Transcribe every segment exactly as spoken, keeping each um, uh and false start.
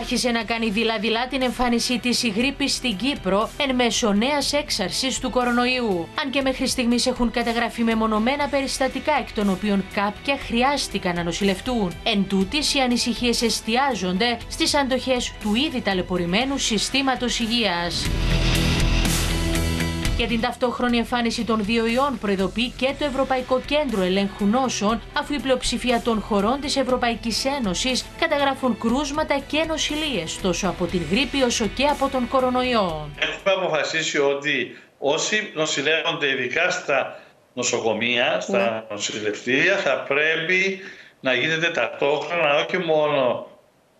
Άρχισε να κάνει δειλά-δειλά την εμφάνισή της η γρίπη στην Κύπρο εν μέσω νέας έξαρσης του κορονοϊού. Αν και μέχρι στιγμής έχουν καταγραφεί μεμονωμένα περιστατικά, εκ των οποίων κάποια χρειάστηκαν να νοσηλευτούν. Εν τούτης, οι ανησυχίες εστιάζονται στις αντοχές του ήδη ταλαιπωρημένου συστήματος υγείας. Για την ταυτόχρονη εμφάνιση των δύο ιών προειδοποιεί και το Ευρωπαϊκό Κέντρο Ελέγχου Νόσων, αφού η πλειοψηφία των χωρών της Ευρωπαϊκής Ένωσης καταγράφουν κρούσματα και νοσηλίες τόσο από την γρίπη όσο και από τον κορονοϊό. Έχουμε αποφασίσει ότι όσοι νοσηλεύονται ειδικά στα νοσοκομεία, στα yeah. νοσηλευτήρια, θα πρέπει να γίνεται ταυτόχρονα όχι μόνο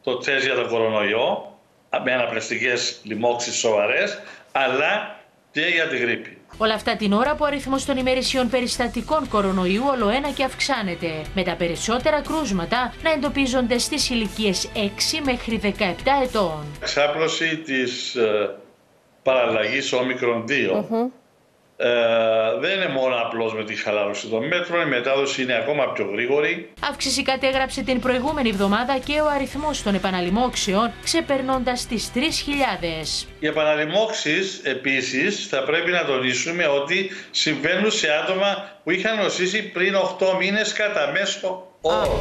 το τεστ για τον κορονοϊό, με αναπνευστικές λοιμώξεις σοβαρές, αλλά και για τη γρίπη. Όλα αυτά την ώρα που ο αριθμός των ημερησιών περιστατικών κορονοϊού ολοένα και αυξάνεται, με τα περισσότερα κρούσματα να εντοπίζονται στις ηλικίες έξι μέχρι δεκαεπτά ετών. Εξάπλωση της ε, παραλλαγής όμικρον δύο. Mm-hmm. Ε, δεν είναι μόνο απλώς με τη χαλάρωση των μέτρων, η μετάδοση είναι ακόμα πιο γρήγορη. Αύξηση κατέγραψε την προηγούμενη εβδομάδα και ο αριθμός των επαναλημόξεων, ξεπερνώντας τις τρεις χιλιάδες. Οι επαναλημόξεις επίσης θα πρέπει να τονίσουμε ότι συμβαίνουν σε άτομα που είχαν νοσήσει πριν οκτώ μήνες κατά μέσο όρο.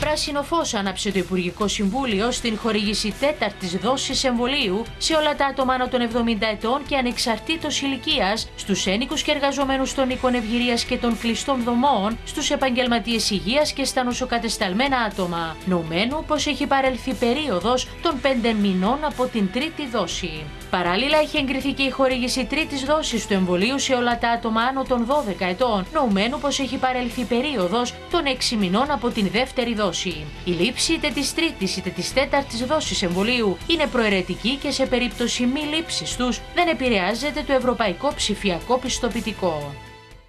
Πράσινο φως άναψε το Υπουργικό Συμβούλιο στην χορήγηση τέταρτης δόσης εμβολίου σε όλα τα άτομα άνω των εβδομήντα ετών και ανεξαρτήτως ηλικίας, στους ένικους και εργαζομένους των οίκων ευγυρίας και των κλειστών δομών, στους επαγγελματίες υγείας και στα νοσοκατεσταλμένα άτομα, νομμένου πως έχει παρελθεί περίοδος των πέντε μηνών από την τρίτη δόση. Παράλληλα, έχει εγκριθεί και η χορήγηση τρίτης δόσης του εμβολίου σε όλα τα άτομα άνω των δώδεκα ετών, νομμένου πως έχει παρελθεί περίοδος των έξι μηνών από την δεύτερη δόση. Η λήψη είτε της τρίτης είτε της τέταρτης δόσης εμβολίου είναι προαιρετική και σε περίπτωση μη λήψης τους δεν επηρεάζεται το ευρωπαϊκό ψηφιακό πιστοποιητικό.